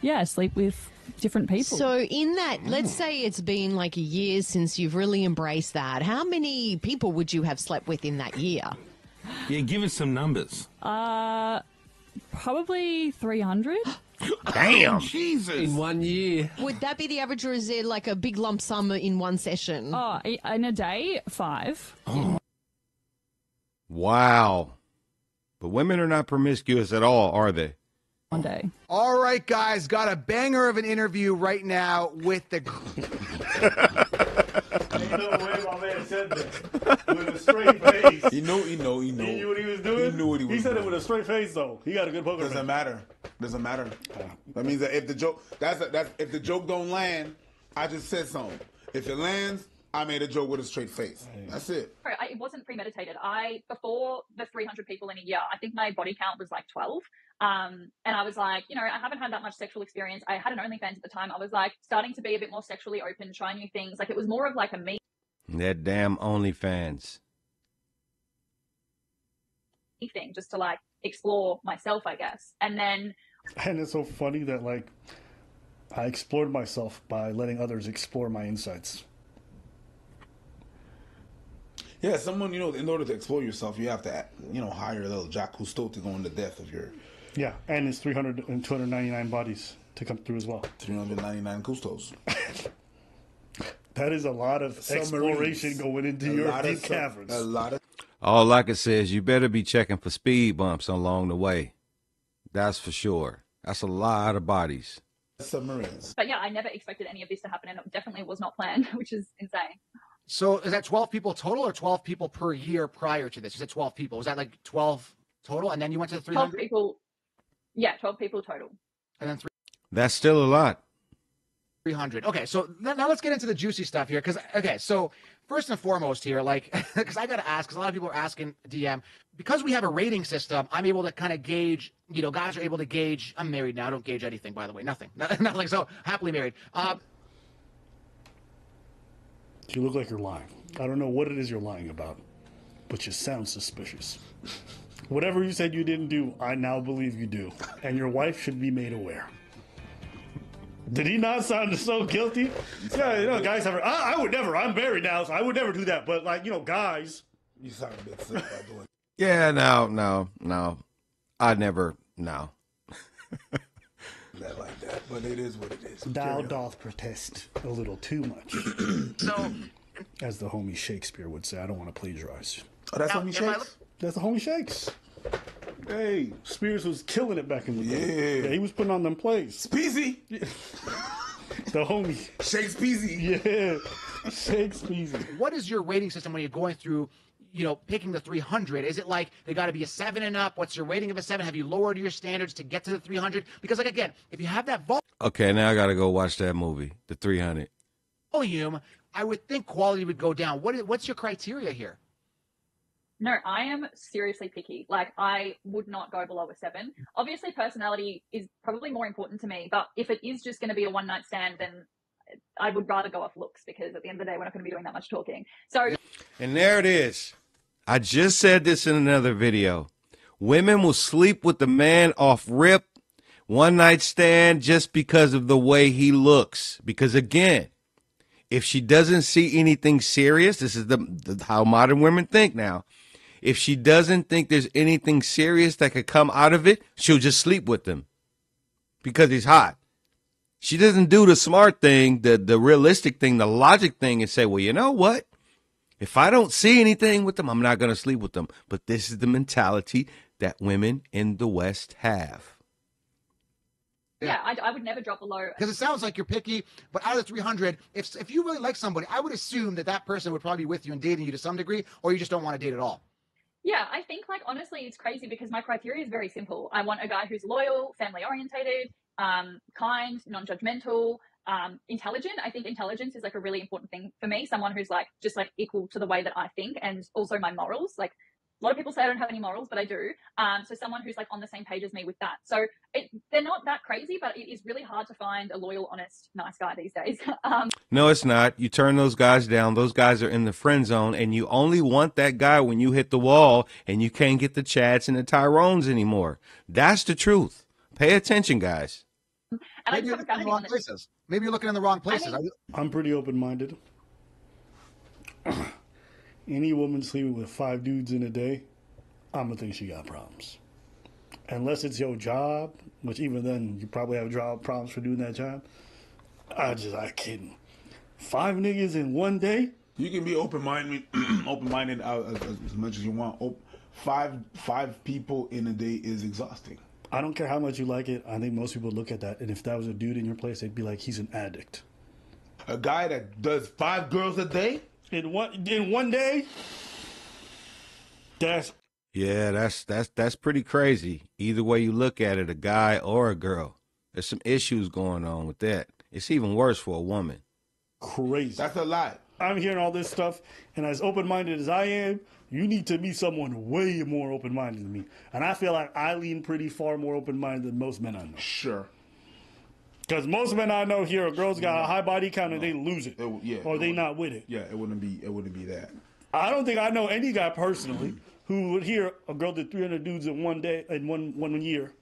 yeah, sleep with different people. So in that, let's say it's been like a year since you've really embraced that. How many people would you have slept with in that year? Yeah, give us some numbers. Probably 300. Damn. Oh, Jesus. In 1 year. Would that be the average, or is there like a big lump sum in one session? Oh, in a day, 5. Oh. Wow. But women are not promiscuous at all, are they? One day. All right, guys, got a banger of an interview right now with the... You know the way my man said that with a straight face. He know. He knew what he was doing. He said it with a straight face, though. He got a good poker face. Doesn't matter. That means that if the joke if the joke don't land, I just said something. If it lands, I made a joke with a straight face. That's it. It wasn't premeditated. Before the 300 people in a year, I think my body count was like 12. And I was like, I haven't had that much sexual experience. I had an OnlyFans at the time. I was like starting to be a bit more sexually open, try new things. Like it was more of like a me. That damn OnlyFans. Thing just to like explore myself, I guess. And it's so funny that like I explored myself by letting others explore my insights. Yeah, someone, in order to explore yourself, you have to, hire a little Jacques Cousteau to go into depth of your... Yeah, and it's 300 and 299 bodies to come through as well. 399 Cousteaus. That is a lot of exploration going into your deep caverns. All I can say is you better be checking for speed bumps along the way. That's for sure. That's a lot of bodies. Submarines. But yeah, I never expected any of this to happen, and it definitely was not planned, which is insane. So is that 12 people total or 12 people per year prior to this? Is it 12 people? Was that like 12 total? And then you went to the 300? 12 people. Yeah, 12 people total. And then 3. That's still a lot. 300. Okay, so now let's get into the juicy stuff here. Because, okay, so first and foremost here, like, because I got to ask, because a lot of people are asking DM, because we have a rating system, I'm able to kind of gauge, guys are able to gauge. I'm married now. I don't gauge anything, by the way. Nothing. Nothing. So happily married. You look like you're lying. I don't know what it is you're lying about, but you sound suspicious. Whatever you said you didn't do, I now believe you do. And your wife should be made aware. Did he not sound so guilty? Yeah, guys have... I would never. I'm married now, so I would never do that. But, like, guys... You sound a bit sick by doing... Yeah, no. I never... No. Not like that, but it is what it is. Thou doth protest a little too much. So, as the homie Shakespeare would say, I don't want to plagiarize. Oh, that's homie Shakes. That's the homie Shakes. Hey, Spears was killing it back in the day. Yeah, he was putting on them plays. Speezy, yeah. The homie Shakespearezy. Yeah, Shakespearezy. What is your rating system when you're going through? Picking the 300, is it like they got to be a 7 and up? What's your rating of a 7? Have you lowered your standards to get to the 300? Because, like, again, if you have that volume... Okay, now I got to go watch that movie, The 300. Volume, I would think quality would go down. What's your criteria here? No, I am seriously picky. Like, I would not go below a 7. Obviously, personality is probably more important to me, but if it is just going to be a one-night stand, then... I would rather go off looks because at the end of the day, we're not going to be doing that much talking. So, and there it is. I just said this in another video. Women will sleep with the man off rip, one night stand, just because of the way he looks. Because again, if she doesn't see anything serious, this is how modern women think now. If she doesn't think there's anything serious that could come out of it, she'll just sleep with him because he's hot. She doesn't do the smart thing, the realistic thing, the logic thing, and say, well, you know what? If I don't see anything with them, I'm not going to sleep with them. But this is the mentality that women in the West have. Yeah, I would never drop below. Because it sounds like you're picky, but out of the 300, if you really like somebody, I would assume that person would probably be with you and dating you to some degree, or you just don't want to date at all. Yeah, I think, like, honestly, it's crazy because my criteria is very simple. I want a guy who's loyal, family-orientated, kind, non-judgmental, intelligent. I think intelligence is like a really important thing for me. Someone who's like just like equal to the way that I think, and also my morals. Like a lot of people say I don't have any morals, but I do. So someone who's like on the same page as me with that. So they're not that crazy, but it is really hard to find a loyal, honest, nice guy these days. No, it's not. You turn those guys down. Those guys are in the friend zone, and you only want that guy when you hit the wall and you can't get the Chads and the Tyrones anymore. That's the truth. Pay attention, guys. And maybe you're looking in the wrong places. Maybe you're looking in the wrong places. I mean, I'm pretty open-minded. Any woman sleeping with 5 dudes in a day, I'm gonna think she got problems. Unless it's your job, which even then you probably have job problems for doing that job. I kidding. 5 niggas in one day. You can be open-minded as much as you want. 5 people in a day is exhausting. I don't care how much you like it. I think most people look at that, and if that was a dude in your place, they'd be like, he's an addict. A guy that does 5 girls a day? In one day? That's pretty crazy. Either way you look at it, a guy or a girl. There's some issues going on with that. It's even worse for a woman. Crazy. That's a lot. I'm hearing all this stuff, and as open-minded as I am, you need to meet someone way more open-minded than me. And I feel like I lean pretty far more open-minded than most men I know. Sure. Because most men I know here, a girl's got a high body count and they lose it. Or they not with it. Yeah, it wouldn't be that. I don't think I know any guy personally who would hear a girl did 300 dudes in one day, in one year,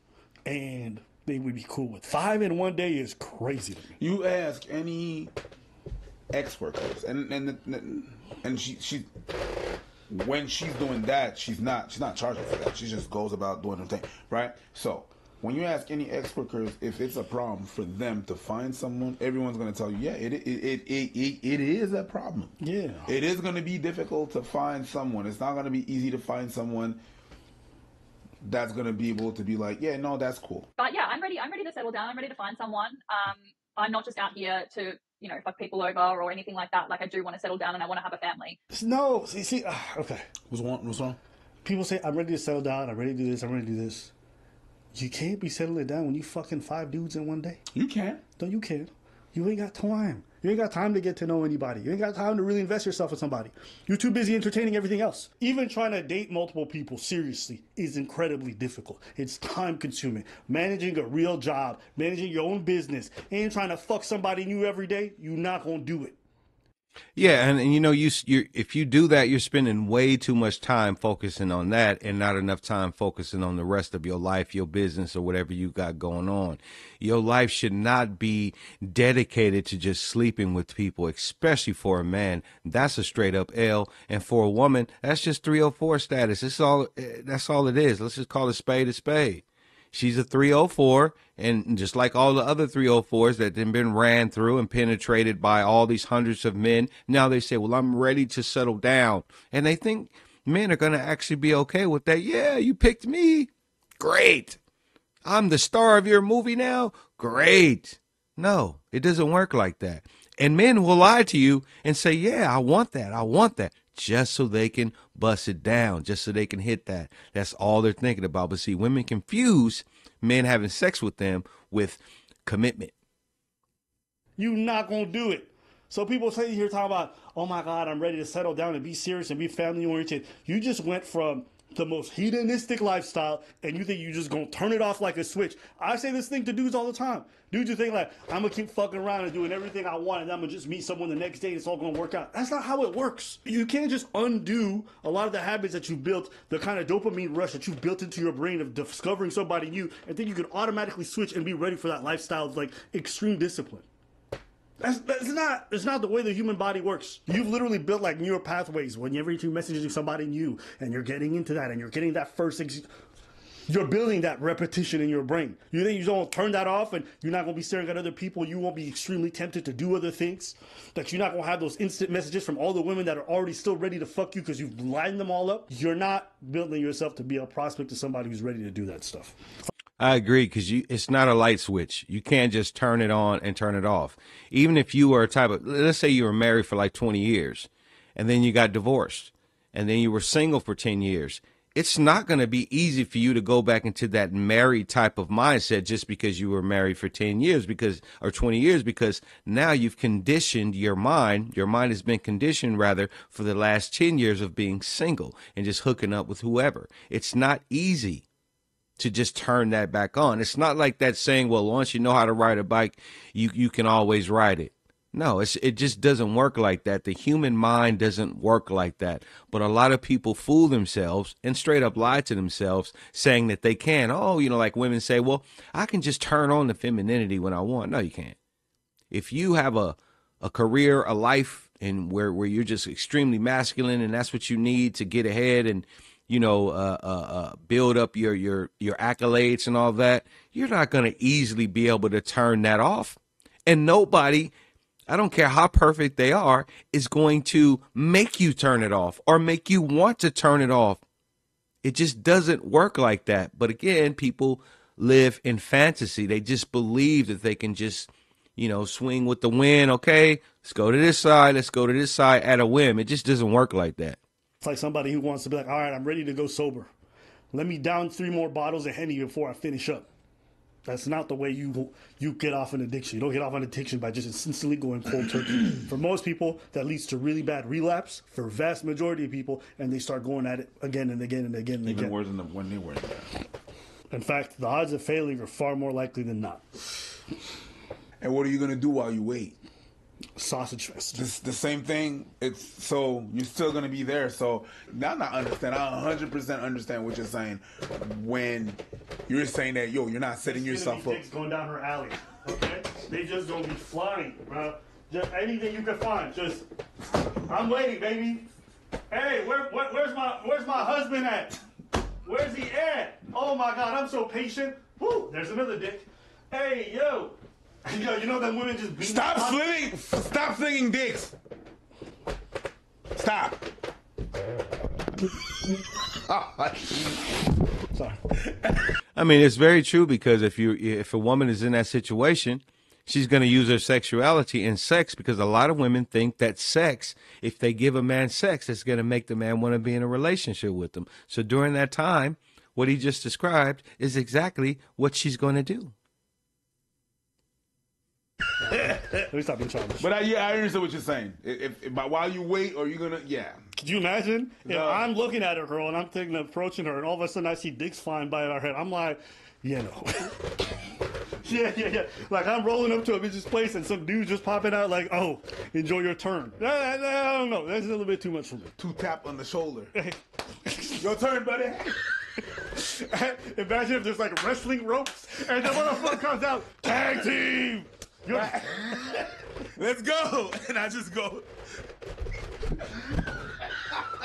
and they would be cool with it. 5 in one day is crazy to me. You ask any ex-workers, and she when she's doing that, she's not charging for that. She just goes about doing her thing, right? So when you ask any ex-workers if it's a problem for them to find someone, everyone's going to tell you, yeah, it is a problem. Yeah, it is going to be difficult to find someone. It's not going to be easy to find someone that's going to be able to be like, yeah, no, that's cool. But yeah, I'm ready to settle down. I'm ready to find someone. I'm not just out here to, you know, fuck people over or anything like that. Like, I do want to settle down and I want to have a family. No, see, okay. What's wrong? People say, I'm ready to settle down. I'm ready to do this. I'm ready to do this. You can't be settling down when you fucking 5 dudes in one day. You can. No, you can't. You ain't got time. You ain't got time to get to know anybody. You ain't got time to really invest yourself in somebody. You're too busy entertaining everything else. Even trying to date multiple people seriously is incredibly difficult. It's time consuming. Managing a real job, managing your own business, and trying to fuck somebody new every day, you're not going to do it. Yeah, and you know, if you do that, you're spending way too much time focusing on that and not enough time focusing on the rest of your life, your business, or whatever you got going on. Your life should not be dedicated to just sleeping with people, especially for a man. That's a straight up L. And for a woman, that's just 304 status. That's all it is. Let's just call it spade a spade. She's a 304, and just like all the other 304s that have been ran through and penetrated by all these hundreds of men, now they say, well, I'm ready to settle down. And they think men are going to actually be okay with that. Yeah, you picked me. Great. I'm the star of your movie now. Great. No, it doesn't work like that. And men will lie to you and say, yeah, I want that. I want that. Just so they can bust it down, just so they can hit that. That's all they're thinking about. But see, women confuse men having sex with them with commitment. You not going to do it. So people say you're talking about, oh my God, I'm ready to settle down and be serious and be family oriented. You just went from the most hedonistic lifestyle and you think you just going to turn it off like a switch. I say this thing to dudes all the time. Dudes, you think like, I'm going to keep fucking around and doing everything I want and I'm going to just meet someone the next day and it's all going to work out. That's not how it works. You can't just undo a lot of the habits that you built, the kind of dopamine rush that you built into your brain of discovering somebody new, and think you can automatically switch and be ready for that lifestyle of like extreme discipline. It's not the way the human body works. You've literally built like neural pathways. Whenever you're messaging somebody new and you're getting into that and you're getting that first, you're building that repetition in your brain. You think you don't turn that off and you're not going to be staring at other people. You won't be extremely tempted to do other things. That you're not going to have those instant messages from all the women that are already still ready to fuck you because you've lined them all up. You're not building yourself to be a prospect to somebody who's ready to do that stuff. I agree, because it's not a light switch. You can't just turn it on and turn it off. Even if you were a type of, let's say you were married for like 20 years, and then you got divorced, and then you were single for 10 years. It's not going to be easy for you to go back into that married type of mindset just because you were married for 10 years because or 20 years, because now you've conditioned your mind. Your mind has been conditioned, rather, for the last 10 years of being single and just hooking up with whoever. It's not easy to just turn that back on. It's not like that saying, well, once you know how to ride a bike, you can always ride it. No, it just doesn't work like that. The human mind doesn't work like that. But a lot of people fool themselves and straight up lie to themselves saying that they can. Oh, you know, like women say, well, I can just turn on the femininity when I want. No, you can't. If you have a career, a life, and where you're just extremely masculine and that's what you need to get ahead and, you know, build up your accolades and all that, you're not going to easily be able to turn that off. And nobody, I don't care how perfect they are, is going to make you turn it off or make you want to turn it off. It just doesn't work like that. But again, people live in fantasy. They just believe that they can just, you know, swing with the wind. Okay, let's go to this side. Let's go to this side at a whim. It just doesn't work like that. It's like somebody who wants to be like, all right, I'm ready to go sober. Let me down 3 more bottles of Henny before I finish up. That's not the way you get off an addiction. You don't get off an addiction by just instantly going cold turkey. For most people, that leads to really bad relapse for vast majority of people, and they start going at it again and again and again and again. Even worse than when they were. In fact, the odds of failing are far more likely than not. And what are you going to do while you wait? Sausage fest. It's the same thing. It's so you're still going to be there. So now I understand. I 100% understand what you're saying when you're saying that, yo, you're not setting yourself up. Going down her alley, okay? They just going to be flying, bro. Just anything you can find. Just, I'm waiting, baby. Hey, where's my husband at? Where's he at? Oh my God, I'm so patient. Woo, there's another dick. Hey, yo. Yo, you know that women just beat. Stop slinging! Stop slinging dicks! Stop! Sorry. I mean, it's very true, because if a woman is in that situation, she's going to use her sexuality and sex, because a lot of women think that sex, if they give a man sex, it's going to make the man want to be in a relationship with them. So during that time, what he just described is exactly what she's going to do. Let me stop being childish. But I understand what you're saying. If while you wait, or you're gonna, yeah. Could you imagine if I'm looking at a girl and I'm thinking of approaching her, and all of a sudden I see dicks flying by in our head? I'm like, yeah, no. yeah. Like I'm rolling up to a bitch's place and some dude just popping out like, oh, enjoy your turn. I don't know. That's a little bit too much for me. 2 tap on the shoulder. Your turn, buddy. Imagine if there's like wrestling ropes and the motherfucker comes out, tag team. Let's go, and I just go.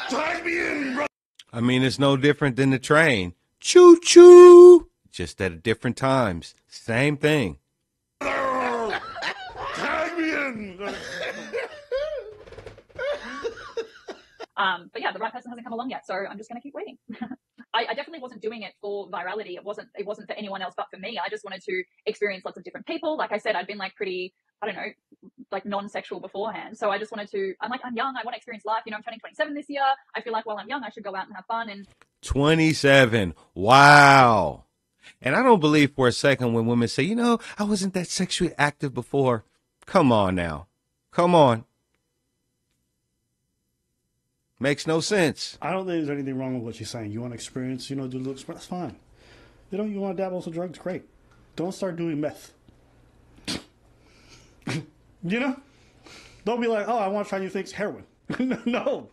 Tag me in, bro. I mean, it's no different than the train. Choo choo, just at different times. Same thing. Tag me in. But yeah, the right person hasn't come along yet, so I'm just gonna keep waiting. I definitely wasn't doing it for virality. It wasn't for anyone else but for me. I just wanted to experience lots of different people. Like I said, I'd been like pretty, I don't know, like non-sexual beforehand. So I just wanted to, I'm like, I'm young. I want to experience life. You know, I'm turning 27 this year. I feel like while I'm young, I should go out and have fun. And 27. Wow. And I don't believe for a second when women say, you know, I wasn't that sexually active before. Come on now. Come on. Makes no sense. I don't think there's anything wrong with what you're saying. You want to experience, you know, do looks, that's fine. You know, you want to dabble in some drugs, great. Don't start doing meth. You know? Don't be like, oh, I want to try new things, heroin. No.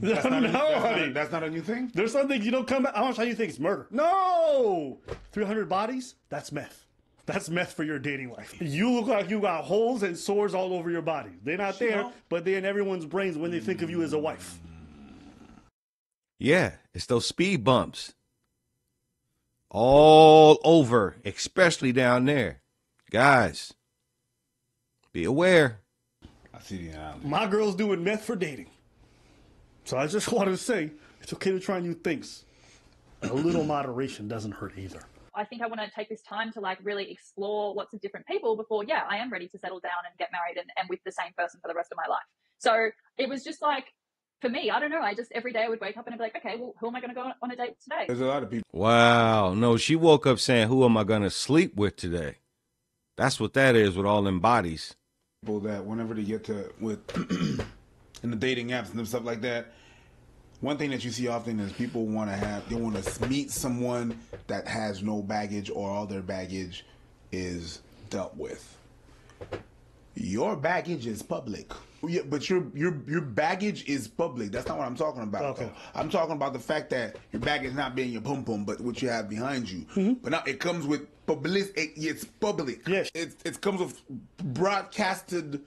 That's not a new thing? There's something you don't come back, I want to try new things, murder. No! 300 bodies? That's meth. That's meth for your dating life. You look like you got holes and sores all over your body. They're not there, but they're in everyone's brains when they think of you as a wife. Yeah, it's those speed bumps all over, especially down there. Guys, be aware. I see the island. My girl's doing meth for dating. So I just want to say, it's okay to try new things. A little moderation doesn't hurt either. I think I want to take this time to like really explore lots of different people before, yeah, I am ready to settle down and get married and with the same person for the rest of my life. So it was just like, for me, I don't know. I just, every day I would wake up and I'd be like, okay, well, who am I going to go on a date today? There's a lot of people. Wow. No, she woke up saying, who am I going to sleep with today? That's what that is with all them bodies. People that whenever they get to, with in the dating apps and stuff like that, one thing that you see often is people want to have, they want to meet someone that has no baggage or all their baggage is dealt with. Your baggage is public. Yeah, but your baggage is public. That's not what I'm talking about. Okay. I'm talking about the fact that your baggage not being your pum pum, but what you have behind you. Mm-hmm. But now it comes with public. It's public. Yes. It comes with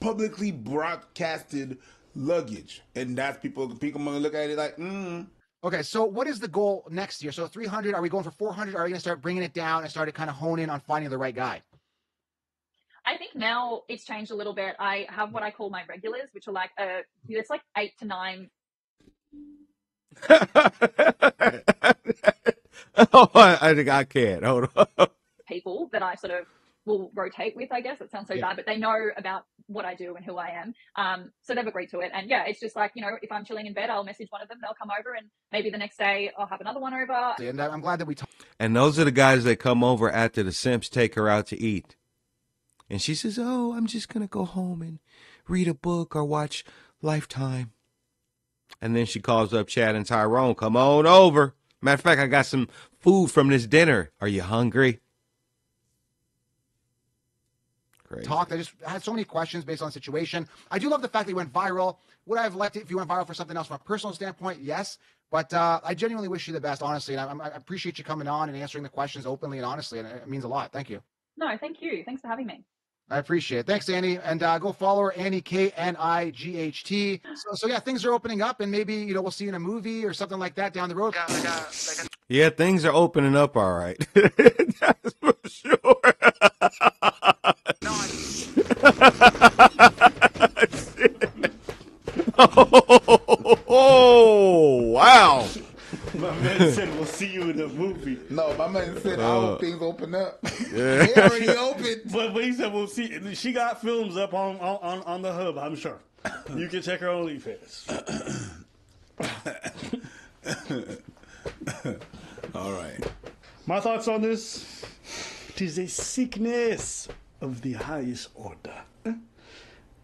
publicly broadcasted luggage, and that's people gonna look at it like. Okay, so what is the goal next year? So 300. Are we going for 400? Are we gonna start bringing it down and start to kind of hone in on finding the right guy? I think now it's changed a little bit. I have what I call my regulars, which are like, it's like 8 to 9. Oh, I think I can't. Hold on. People that I sort of will rotate with, I guess. It sounds so bad, but they know about what I do and who I am. So they've agreed to it. And yeah, it's just like, you know, if I'm chilling in bed, I'll message one of them. They'll come over and maybe the next day I'll have another one over. And I'm glad that we talked. And those are the guys that come over after the simps take her out to eat. And she says, oh, I'm just going to go home and read a book or watch Lifetime. And then she calls up Chad and Tyrone. Come on over. Matter of fact, I got some food from this dinner. Are you hungry? Great. I just had so many questions based on the situation. I do love the fact that you went viral. Would I have liked it if you went viral for something else from a personal standpoint? Yes. But I genuinely wish you the best, honestly. And I appreciate you coming on and answering the questions openly and honestly. And it means a lot. Thank you. No, thank you. Thanks for having me. I appreciate it. Thanks, Annie. And go follow her, Annie, K-N-I-G-H-T. So yeah, things are opening up, and maybe, you know, we'll see you in a movie or something like that down the road. Yeah, things are opening up all right. That's for sure. Oh, wow. My man said we'll see you in the movie. No, my man said I hope things open up. Yeah. They already opened. But he said we'll see. She got films up on the hub, I'm sure. You can check her OnlyFans. All right. My thoughts on this. It is a sickness of the highest order.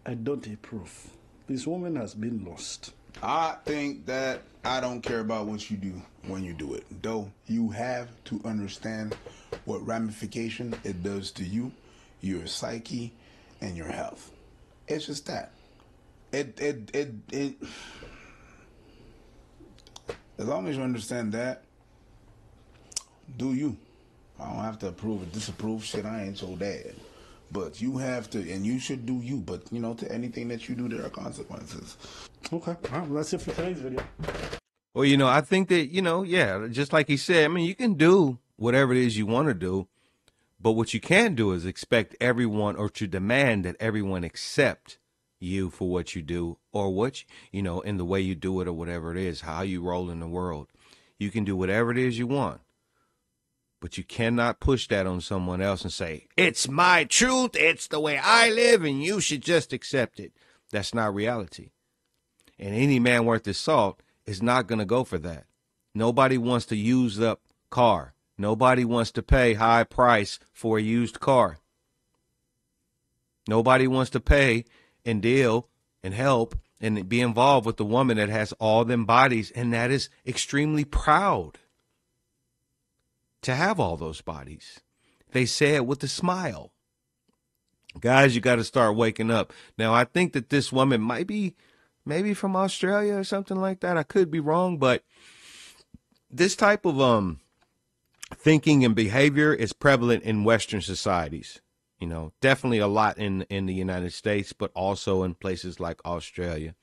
I don't approve. This woman has been lost. I think that I don't care about what you do when you do it. Though you have to understand what ramification it does to you, your psyche, and your health. It's just that. As long as you understand that, do you. I don't have to approve or disapprove shit. I ain't so dad. But you have to, and you should do you. But, you know, to anything that you do, there are consequences. Okay. All right. Well, that's it for today's video. Well, you know, I think that, you know, yeah, just like he said, I mean, you can do whatever it is you want to do. But what you can do is expect everyone or to demand that everyone accept you for what you do or what, you know, in the way you do it or whatever it is, how you roll in the world. You can do whatever it is you want. But you cannot push that on someone else and say, it's my truth, it's the way I live, and you should just accept it. That's not reality. And any man worth his salt is not going to go for that. Nobody wants to use up car. Nobody wants to pay high price for a used car. Nobody wants to pay and deal and help and be involved with the woman that has all them bodies and that is extremely proud to have all those bodies. They say it with a smile. Guys, you got to start waking up. Now, I think that this woman might be maybe from Australia or something like that. I could be wrong, but this type of thinking and behavior is prevalent in Western societies. You know, definitely a lot in the United States, but also in places like Australia.